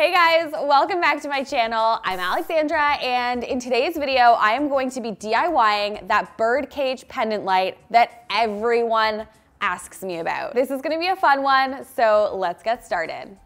Hey guys, welcome back to my channel. I'm Alexandra, and in today's video, I am going to be DIYing that birdcage pendant light that everyone asks me about. This is gonna be a fun one, so let's get started.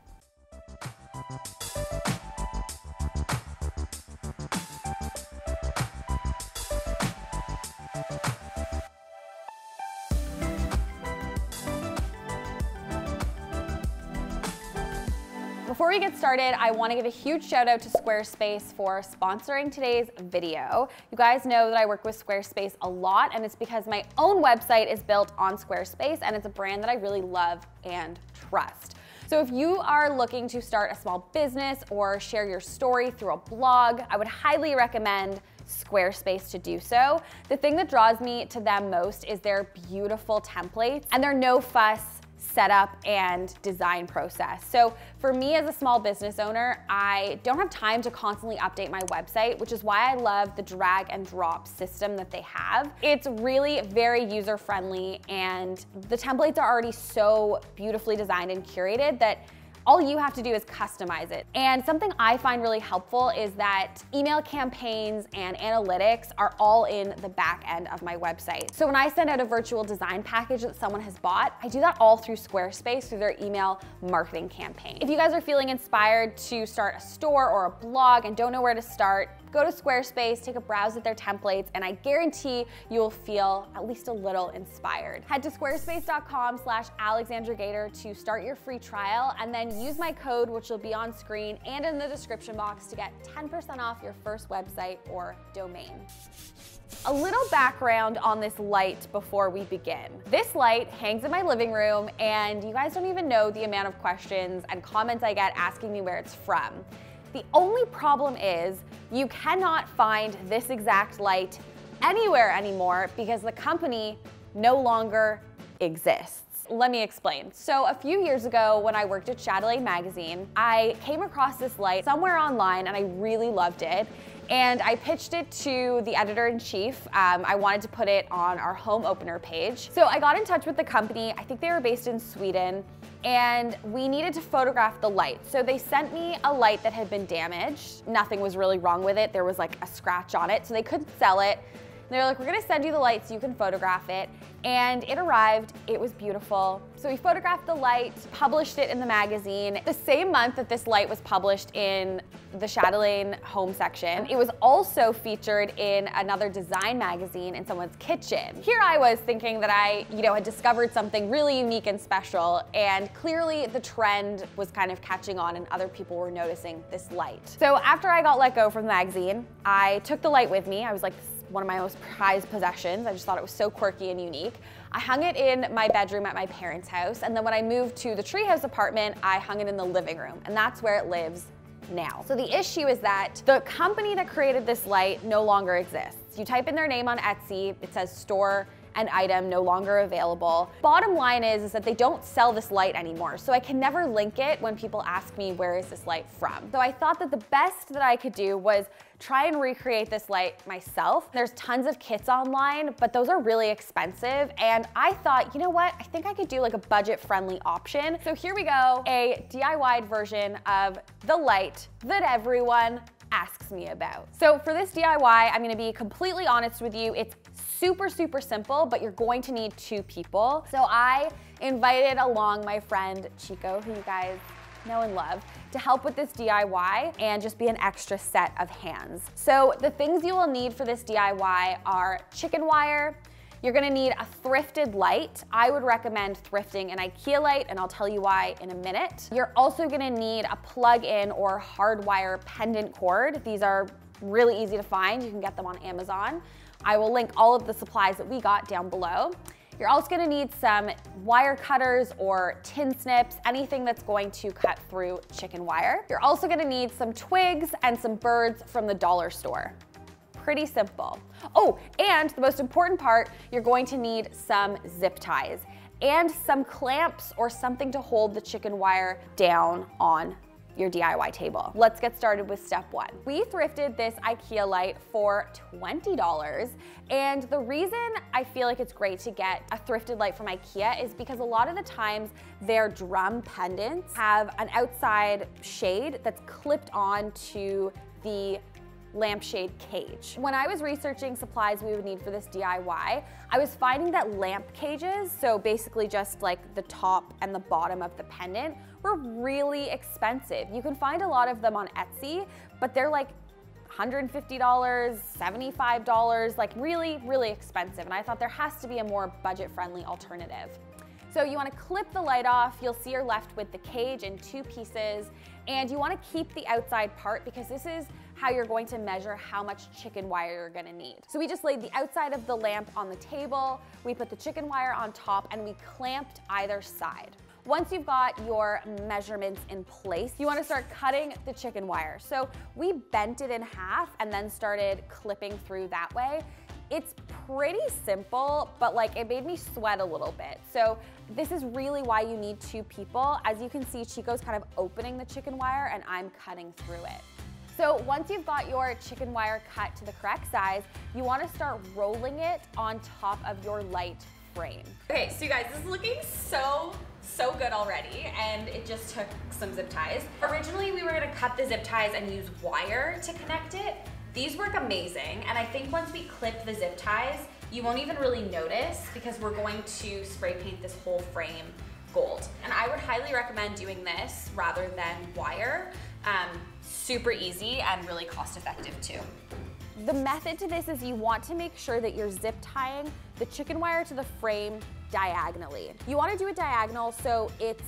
Before we get started, I want to give a huge shout out to Squarespace for sponsoring today's video. You guys know that I work with Squarespace a lot, and it's because my own website is built on Squarespace, and it's a brand that I really love and trust. So if you are looking to start a small business or share your story through a blog, I would highly recommend Squarespace to do so. The thing that draws me to them most is their beautiful templates and their no fuss setup and design process. So for me as a small business owner, I don't have time to constantly update my website, which is why I love the drag and drop system that they have. It's really very user-friendly, and the templates are already so beautifully designed and curated that all you have to do is customize it. And something I find really helpful is that email campaigns and analytics are all in the back end of my website. So when I send out a virtual design package that someone has bought, I do that all through Squarespace through their email marketing campaign. If you guys are feeling inspired to start a store or a blog and don't know where to start, go to Squarespace, take a browse at their templates, and I guarantee you'll feel at least a little inspired. Head to squarespace.com/AlexandraGater to start your free trial, and then use my code, which will be on screen and in the description box, to get 10% off your first website or domain. A little background on this light before we begin. This light hangs in my living room, and you guys don't even know the amount of questions and comments I get asking me where it's from. The only problem is you cannot find this exact light anywhere anymore because the company no longer exists. Let me explain. So a few years ago when I worked at Chatelaine Magazine, I came across this light somewhere online and I really loved it. And I pitched it to the editor-in-chief. I wanted to put it on our home opener page. So I got in touch with the company. I think they were based in Sweden, and we needed to photograph the light. So they sent me a light that had been damaged. Nothing was really wrong with it. There was like a scratch on it, so they couldn't sell it. And they're like, we're gonna send you the light so you can photograph it. And it arrived, it was beautiful. So we photographed the light, published it in the magazine. The same month that this light was published in the Chatelaine home section, it was also featured in another design magazine in someone's kitchen. Here I was thinking that I, had discovered something really unique and special, and clearly the trend was kind of catching on and other people were noticing this light. So after I got let go from the magazine, I took the light with me. I was like, one of my most prized possessions. I just thought it was so quirky and unique. I hung it in my bedroom at my parents' house, and then when I moved to the treehouse apartment, I hung it in the living room, and that's where it lives now. So the issue is that the company that created this light no longer exists. You type in their name on Etsy, it says store an item no longer available. Bottom line is that they don't sell this light anymore, so I can never link it when people ask me where is this light from. So I thought that the best that I could do was try and recreate this light myself. There's tons of kits online, but those are really expensive, and I thought, you know what, I think I could do like a budget-friendly option. So here we go, a DIY version of the light that everyone asks me about. So for this DIY, I'm gonna be completely honest with you, it's super, super simple, but you're going to need two people. So I invited along my friend Chico, who you guys know and love, to help with this DIY and just be an extra set of hands. So the things you will need for this DIY are chicken wire. You're gonna need a thrifted light. I would recommend thrifting an IKEA light, and I'll tell you why in a minute. You're also gonna need a plug-in or hardwire pendant cord. These are really easy to find. You can get them on Amazon. I will link all of the supplies that we got down below. You're also gonna need some wire cutters or tin snips, anything that's going to cut through chicken wire. You're also gonna need some twigs and some birds from the dollar store. Pretty simple. Oh, and the most important part, you're going to need some zip ties and some clamps or something to hold the chicken wire down on your DIY table. Let's get started with step one. We thrifted this IKEA light for $20, and the reason I feel like it's great to get a thrifted light from IKEA is because a lot of the times their drum pendants have an outside shade that's clipped on to the lampshade cage. When I was researching supplies we would need for this DIY, I was finding that lamp cages, so basically just like the top and the bottom of the pendant, were really expensive. You can find a lot of them on Etsy, but they're like $150, $75, like really, really expensive. And I thought there has to be a more budget-friendly alternative. So you want to clip the light off, you'll see you're left with the cage in two pieces, and you want to keep the outside part because this is how you're going to measure how much chicken wire you're going to need. So we just laid the outside of the lamp on the table, we put the chicken wire on top, and we clamped either side. Once you've got your measurements in place, you want to start cutting the chicken wire. So we bent it in half and then started clipping through that way. It's pretty simple, but like it made me sweat a little bit. So this is really why you need two people. As you can see, Chico's kind of opening the chicken wire and I'm cutting through it. So once you've got your chicken wire cut to the correct size, you want to start rolling it on top of your light frame. Okay, so you guys, this is looking so good already, and it just took some zip ties. Originally, we were gonna cut the zip ties and use wire to connect it. These work amazing, and I think once we clip the zip ties, you won't even really notice because we're going to spray paint this whole frame gold. And I would highly recommend doing this rather than wire. Super easy and really cost effective too. The method to this is you want to make sure that you're zip tying the chicken wire to the frame diagonally. You want to do it diagonal so it's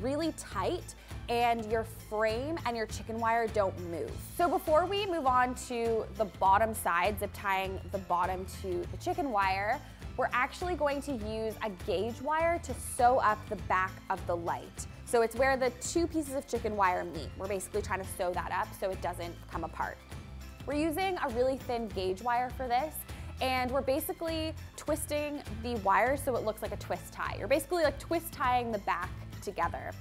really tight and your frame and your chicken wire don't move. So before we move on to the bottom side, zip tying the bottom to the chicken wire, we're actually going to use a gauge wire to sew up the back of the light. So it's where the two pieces of chicken wire meet. We're basically trying to sew that up so it doesn't come apart. We're using a really thin gauge wire for this, and we're basically twisting the wire so it looks like a twist tie. You're basically like twist tying the back together.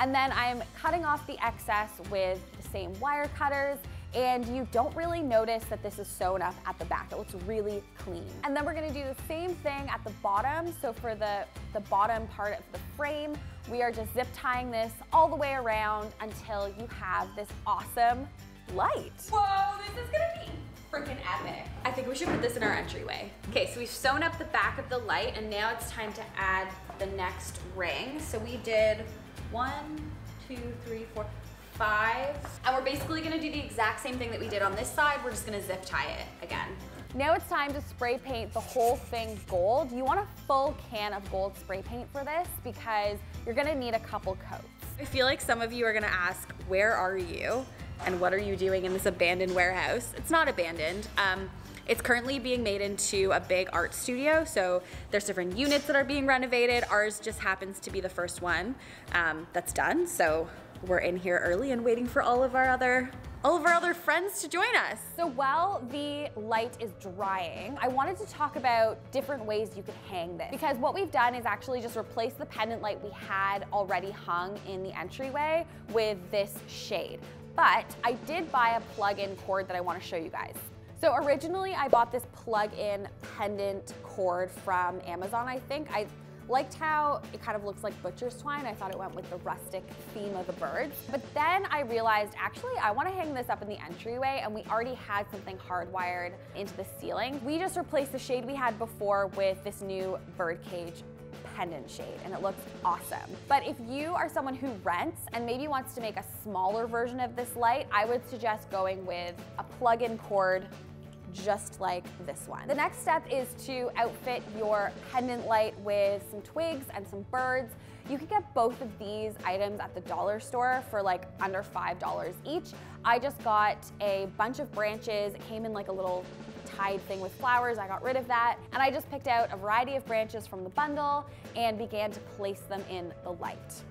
And then I'm cutting off the excess with the same wire cutters, and you don't really notice that this is sewn up at the back. It looks really clean. And then we're gonna do the same thing at the bottom. So for the bottom part of the frame, we are just zip tying this all the way around until you have this awesome light. Whoa, this is gonna be freaking epic. I think we should put this in our entryway. Okay, so we've sewn up the back of the light, and now it's time to add the next ring. So we did 1, 2, 3, 4, 5. And we're basically gonna do the exact same thing that we did on this side. We're just gonna zip tie it again. Now it's time to spray paint the whole thing gold. You want a full can of gold spray paint for this because you're gonna need a couple coats. I feel like some of you are gonna ask, where are you? And what are you doing in this abandoned warehouse? It's not abandoned. It's currently being made into a big art studio, so there's different units that are being renovated. Ours just happens to be the first one that's done, so we're in here early and waiting for all of our other friends to join us. So while the light is drying, I wanted to talk about different ways you could hang this, because what we've done is actually just replace the pendant light we had already hung in the entryway with this shade. But I did buy a plug-in cord that I want to show you guys. So originally I bought this plug-in pendant cord from Amazon, I think. I liked how it kind of looks like butcher's twine. I thought it went with the rustic theme of the birds. But then I realized, actually, I want to hang this up in the entryway, and we already had something hardwired into the ceiling. We just replaced the shade we had before with this new birdcage pendant shade, and it looks awesome. But if you are someone who rents and maybe wants to make a smaller version of this light, I would suggest going with a plug-in cord just like this one. The next step is to outfit your pendant light with some twigs and some birds. You can get both of these items at the dollar store for like under $5 each. I just got a bunch of branches. It came in like a little tied thing with flowers. I got rid of that, and I just picked out a variety of branches from the bundle and began to place them in the light.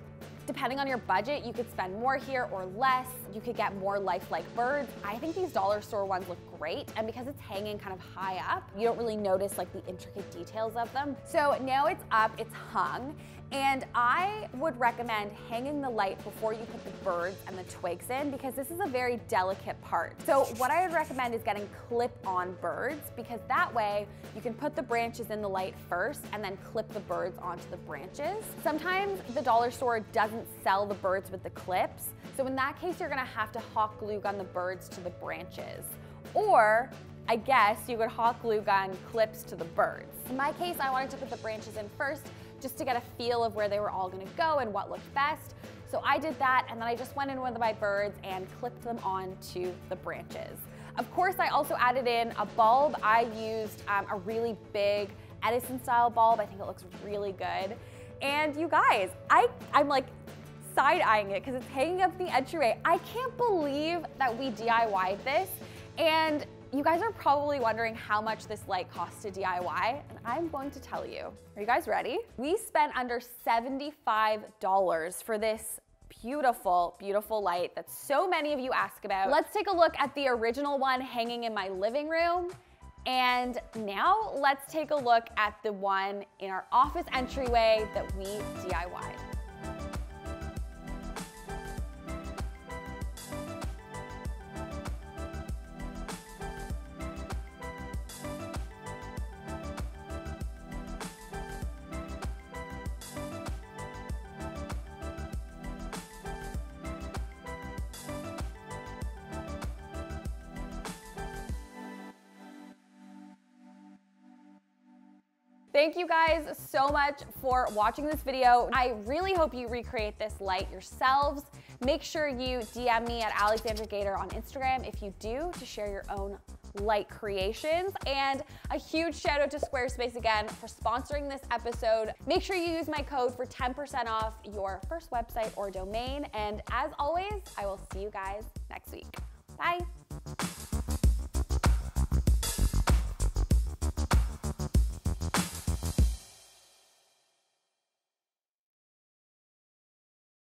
Depending on your budget, you could spend more here or less. You could get more lifelike birds. I think these dollar store ones look great, and because it's hanging kind of high up, you don't really notice like the intricate details of them. So now it's up, it's hung, And I would recommend hanging the light before you put the birds and the twigs in, because this is a very delicate part. So what I would recommend is getting clip-on birds, because that way you can put the branches in the light first and then clip the birds onto the branches. Sometimes the dollar store doesn't sell the birds with the clips, so in that case you're gonna have to hot glue gun the birds to the branches. Or I guess you could hot glue gun clips to the birds. In my case, I wanted to put the branches in first, just to get a feel of where they were all gonna go and what looked best. So I did that, and then I just went in with my birds and clipped them onto the branches. Of course, I also added in a bulb. I used a really big Edison style bulb. I think it looks really good. And you guys, I'm like side-eyeing it because it's hanging up the entryway. I can't believe that we DIY'd this. And you guys are probably wondering how much this light costs to DIY, and I'm going to tell you. Are you guys ready? We spent under $75 for this beautiful, beautiful light that so many of you ask about. Let's take a look at the original one hanging in my living room, and now let's take a look at the one in our office entryway that we DIY'd. Thank you guys so much for watching this video. I really hope you recreate this light yourselves. Make sure you DM me at Alexandra Gater on Instagram if you do, to share your own light creations. And a huge shout out to Squarespace again for sponsoring this episode. Make sure you use my code for 10% off your first website or domain. And as always, I will see you guys next week. Bye.